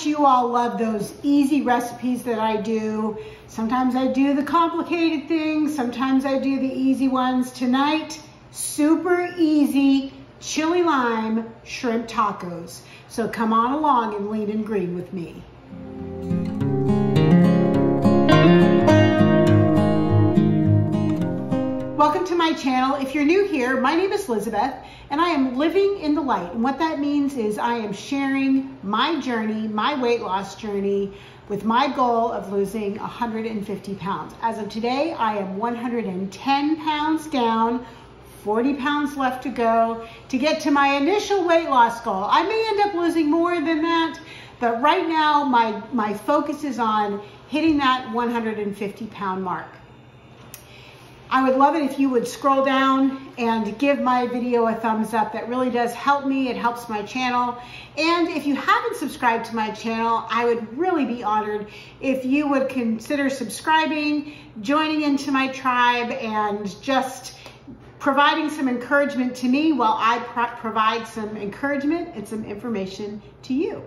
much you all love those easy recipes that I do. Sometimes I do the complicated things. Sometimes I do the easy ones. Tonight, super easy chili lime shrimp tacos. So come on along and lean and green with me. Welcome to my channel. If you're new here, my name is Elizabeth and I am living in the light. And what that means is I am sharing my journey, my weight loss journey, with my goal of losing 150 pounds. As of today, I am 110 pounds down, 40 pounds left to go to get to my initial weight loss goal. I may end up losing more than that, but right now my focus is on hitting that 150 pound mark. I would love it if you would scroll down and give my video a thumbs up. That really does help me. It helps my channel. And if you haven't subscribed to my channel, I would really be honored if you would consider subscribing, joining into my tribe, and just providing some encouragement to me while I provide some encouragement and some information to you.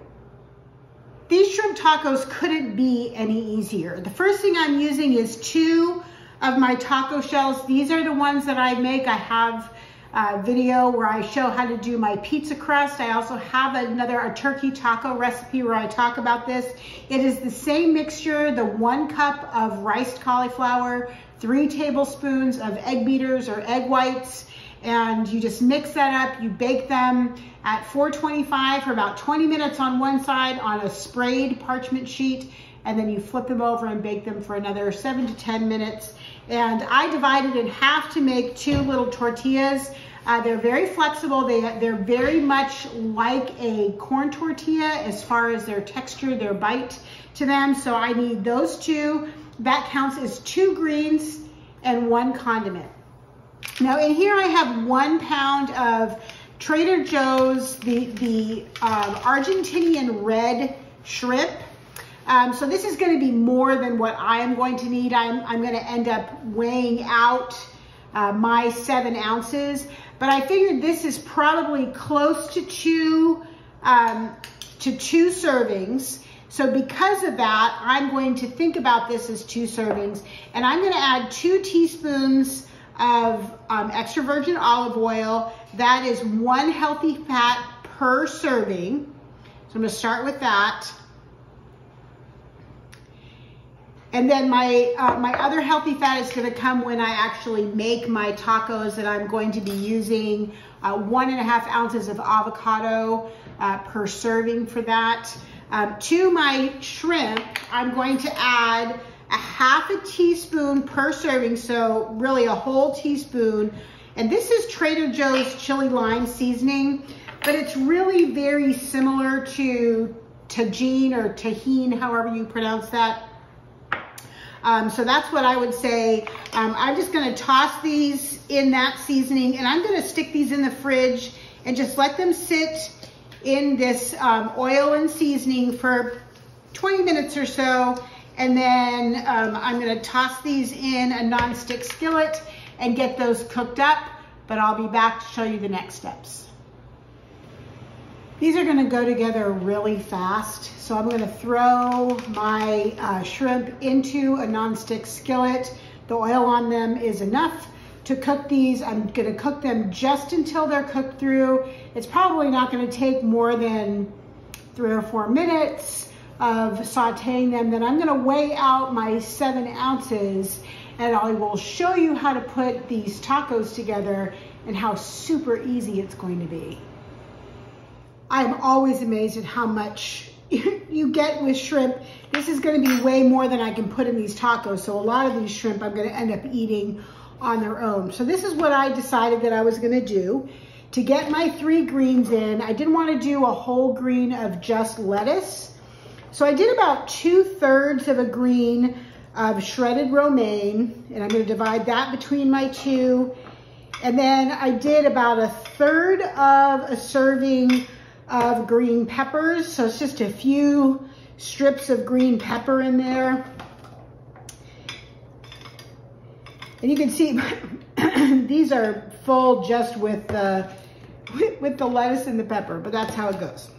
These shrimp tacos couldn't be any easier. The first thing I'm using is two of my taco shells. These are the ones that I make. I have a video where I show how to do my pizza crust. I also have a turkey taco recipe where I talk about this. It is the same mixture, the 1 cup of riced cauliflower, 3 tablespoons of egg beaters or egg whites, and you just mix that up. You bake them at 425 for about 20 minutes on one side on a sprayed parchment sheet, and then you flip them over and bake them for another 7 to 10 minutes. And I divided in half to make 2 little tortillas. They're very flexible. They're very much like a corn tortilla as far as their texture, their bite to them. So I need those two. That counts as 2 greens and 1 condiment. Now in here I have 1 pound of Trader Joe's, the Argentinian red shrimp. So this is going to be more than what I am going to need. I'm going to end up weighing out my 7 ounces, but I figured this is probably close to two servings. So because of that, I'm going to think about this as 2 servings, and I'm going to add 2 teaspoons of extra virgin olive oil. That is 1 healthy fat per serving. So I'm going to start with that. And then my other healthy fat is going to come when I actually make my tacos, and I'm going to be using 1.5 ounces of avocado per serving for that. To my shrimp, I'm going to add 1/2 teaspoon per serving, so really a whole teaspoon. And this is Trader Joe's chili lime seasoning, but it's really very similar to Tajín or Tajín, however you pronounce that. So that's what I would say. I'm just going to toss these in that seasoning, and I'm going to stick these in the fridge and just let them sit in this oil and seasoning for 20 minutes or so. And then I'm going to toss these in a nonstick skillet and get those cooked up, but I'll be back to show you the next steps. These are going to go together really fast, so I'm going to throw my shrimp into a nonstick skillet. The oil on them is enough to cook these. I'm going to cook them just until they're cooked through. It's probably not going to take more than 3 or 4 minutes of sauteing them. Then I'm going to weigh out my 7 ounces, and I will show you how to put these tacos together and how super easy it's going to be. I'm always amazed at how much you get with shrimp. This is going to be way more than I can put in these tacos, so a lot of these shrimp I'm going to end up eating on their own. So this is what I decided that I was going to do to get my 3 greens in. I didn't want to do a whole green of just lettuce, so I did about 2/3 of a green of shredded romaine, and I'm going to divide that between my 2. And then I did about 1/3 of a serving of green peppers, so it's just a few strips of green pepper in there. And you can see these are full just with the lettuce and the pepper, but that's how it goes.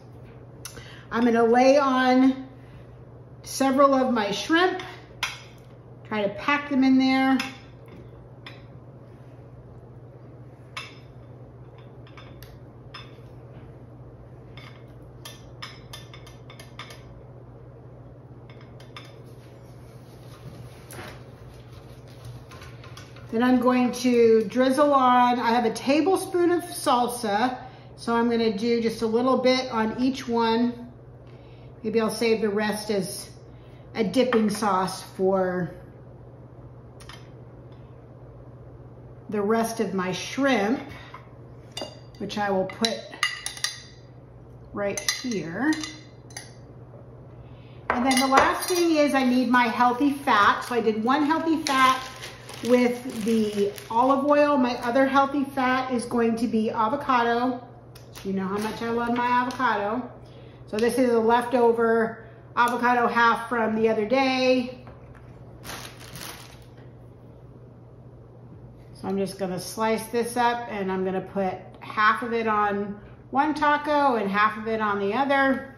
I'm gonna lay on several of my shrimp, try to pack them in there. Then I'm going to drizzle on, I have a tablespoon of salsa, so I'm gonna do just a little bit on each one. Maybe I'll save the rest as a dipping sauce for the rest of my shrimp, which I will put right here. And then the last thing is I need my healthy fat. So I did one healthy fat with the olive oil. My other healthy fat is going to be avocado. You know how much I love my avocado. So this is a leftover avocado half from the other day. So I'm just gonna slice this up and I'm gonna put half of it on one taco and half of it on the other.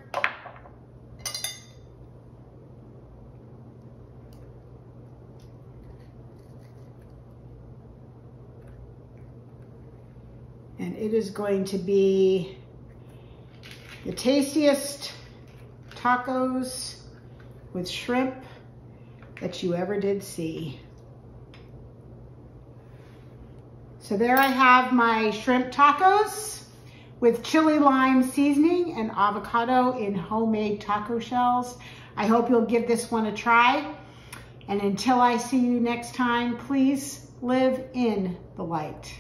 And it is going to be the tastiest tacos with shrimp that you ever did see. So there I have my shrimp tacos with chili lime seasoning and avocado in homemade taco shells. I hope you'll give this one a try. And until I see you next time, please live in the light.